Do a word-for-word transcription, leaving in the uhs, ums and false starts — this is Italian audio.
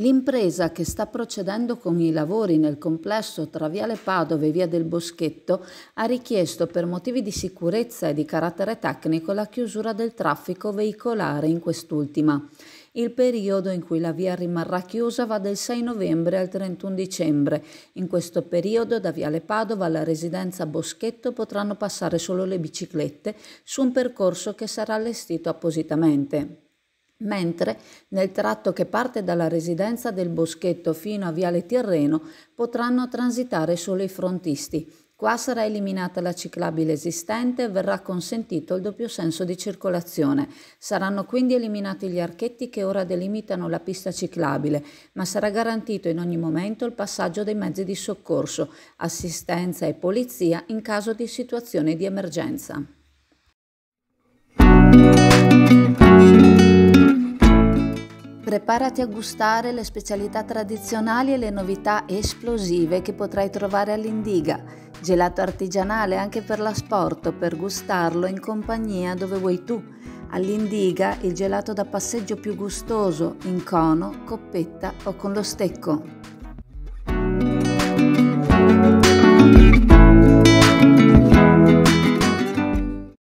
L'impresa che sta procedendo con i lavori nel complesso tra Viale Padova e Via del Boschetto ha richiesto per motivi di sicurezza e di carattere tecnico la chiusura del traffico veicolare in quest'ultima. Il periodo in cui la via rimarrà chiusa va dal sei novembre al trentuno dicembre. In questo periodo da Viale Padova alla residenza Boschetto potranno passare solo le biciclette su un percorso che sarà allestito appositamente. Mentre nel tratto che parte dalla residenza del Boschetto fino a Viale Tirreno potranno transitare solo i frontisti. Qua sarà eliminata la ciclabile esistente e verrà consentito il doppio senso di circolazione. Saranno quindi eliminati gli archetti che ora delimitano la pista ciclabile, ma sarà garantito in ogni momento il passaggio dei mezzi di soccorso, assistenza e polizia in caso di situazioni di emergenza. Preparati a gustare le specialità tradizionali e le novità esplosive che potrai trovare all'Indiga. Gelato artigianale anche per l'asporto, per gustarlo in compagnia dove vuoi tu. All'Indiga il gelato da passeggio più gustoso, in cono, coppetta o con lo stecco.